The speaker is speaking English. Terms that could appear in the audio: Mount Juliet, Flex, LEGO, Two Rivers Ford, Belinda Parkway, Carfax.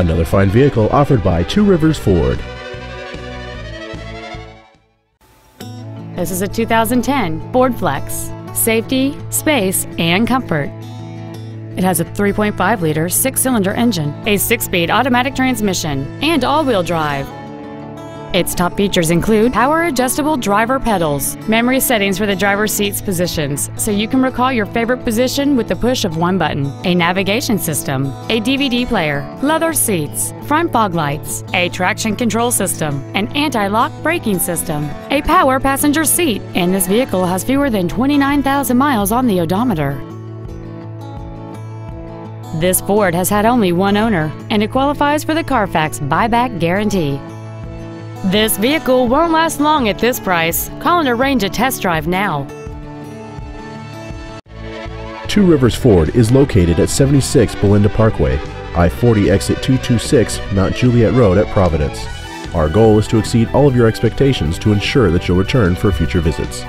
Another fine vehicle offered by Two Rivers Ford. This is a 2010 Ford Flex. Safety, space, and comfort. It has a 3.5-liter six-cylinder engine, a six-speed automatic transmission, and all-wheel drive. Its top features include power-adjustable driver pedals, memory settings for the driver's seat's positions, so you can recall your favorite position with the push of one button, a navigation system, a DVD player, leather seats, front fog lights, a traction control system, an anti-lock braking system, a power passenger seat, and this vehicle has fewer than 29,000 miles on the odometer. This Ford has had only one owner, and it qualifies for the Carfax buyback guarantee. This vehicle won't last long at this price. Call and arrange a test drive now. Two Rivers Ford is located at 76 Belinda Parkway, I-40 exit 226 Mount Juliet Road at Providence. Our goal is to exceed all of your expectations to ensure that you'll return for future visits.